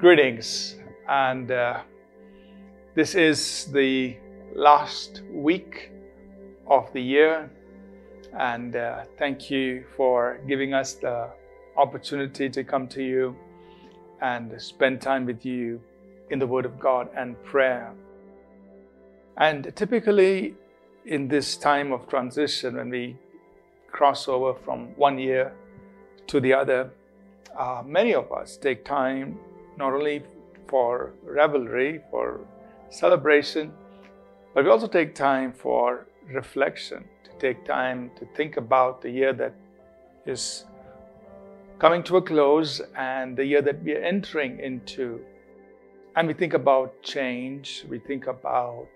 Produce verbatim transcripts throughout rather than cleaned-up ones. Greetings, and uh, this is the last week of the year, and uh, thank you for giving us the opportunity to come to you and spend time with you in the Word of God and prayer. And typically in this time of transition, when we cross over from one year to the other, uh, many of us take time not only for revelry, for celebration, but we also take time for reflection, to take time to think about the year that is coming to a close and the year that we are entering into. And we think about change, we think about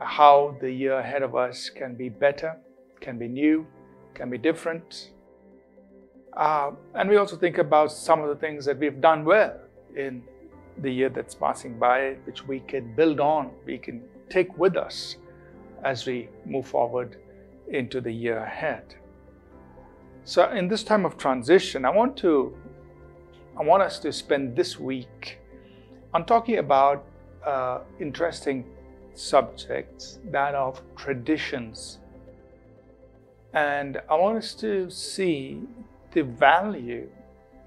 how the year ahead of us can be better, can be new, can be different. Uh, and we also think about some of the things that we've done well in the year that's passing by, which we can build on, we can take with us as we move forward into the year ahead. So in this time of transition, I want to, I want us to spend this week on talking about uh, interesting subjects, that of traditions. And I want us to see the value,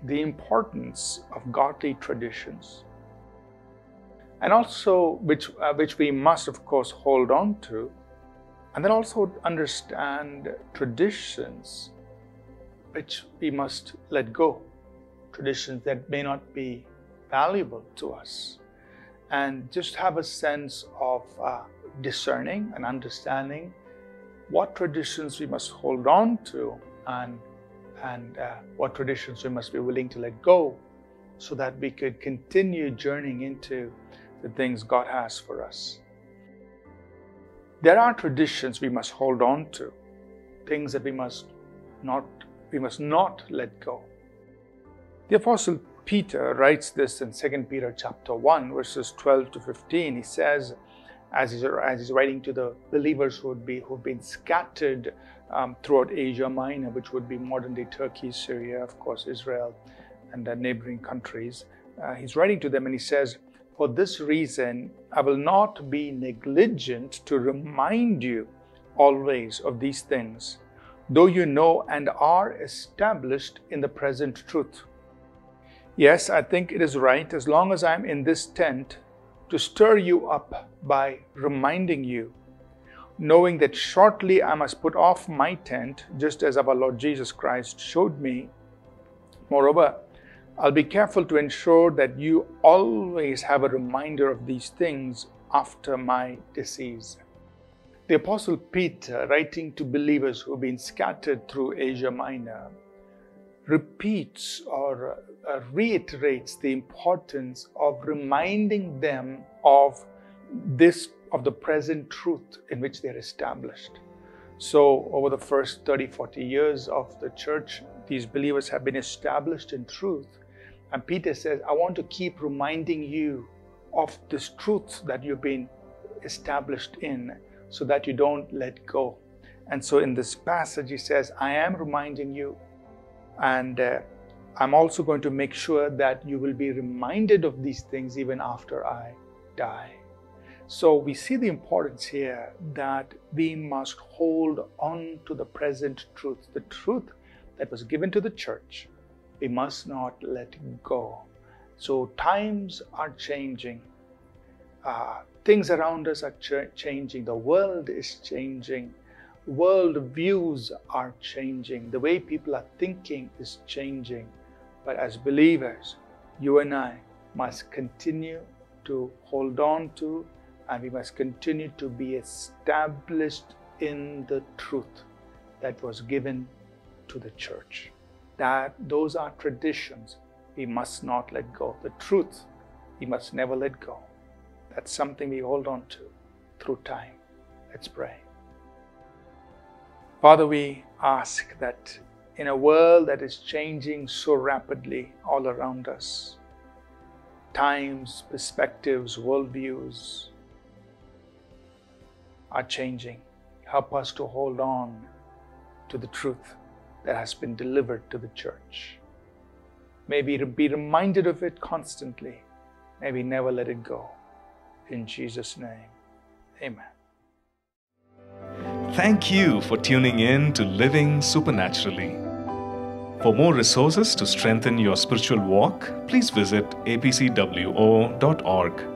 the importance of godly traditions, and also which, uh, which we must, of course, hold on to, and then also understand traditions which we must let go, traditions that may not be valuable to us, and just have a sense of uh, discerning and understanding what traditions we must hold on to, and and uh, what traditions we must be willing to let go, so that we could continue journeying into the things God has for us. There are traditions we must hold on to, things that we must not, we must not let go. The Apostle Peter writes this in Second Peter chapter one, verses twelve to fifteen. He says, as he's, as he's writing to the believers who would be, who've been scattered um, throughout Asia Minor, which would be modern-day Turkey, Syria, of course, Israel, and the neighboring countries. Uh, he's writing to them and he says, "For this reason, I will not be negligent to remind you always of these things, though you know and are established in the present truth. Yes, I think it is right, as long as I am in this tent, to stir you up by reminding you, knowing that shortly I must put off my tent, just as our Lord Jesus Christ showed me. Moreover, I'll be careful to ensure that you always have a reminder of these things after my decease." The Apostle Peter, writing to believers who've been scattered through Asia Minor, repeats or uh, reiterates the importance of reminding them of this, of the present truth in which they're established. So over the first thirty, forty years of the church, these believers have been established in truth. And Peter says, I want to keep reminding you of this truth that you've been established in, so that you don't let go. And so in this passage, he says, I am reminding you, and uh, I'm also going to make sure that you will be reminded of these things even after I die. So we see the importance here that we must hold on to the present truth, the truth that was given to the church. We must not let go. So times are changing. Uh, things around us are ch- changing. The world is changing. World views are changing. The way people are thinking is changing. But as believers, you and I must continue to hold on to, and we must continue to be established in the truth that was given to the church. That those are traditions we must not let go. The truth we must never let go. That's something we hold on to through time. Let's pray. Father, we ask that in a world that is changing so rapidly all around us, times, perspectives, worldviews are changing. Help us to hold on to the truth that has been delivered to the church. Maybe be reminded of it constantly. Maybe never let it go. In Jesus' name, amen. Thank you for tuning in to Living Supernaturally. For more resources to strengthen your spiritual walk, please visit A P C W O dot org.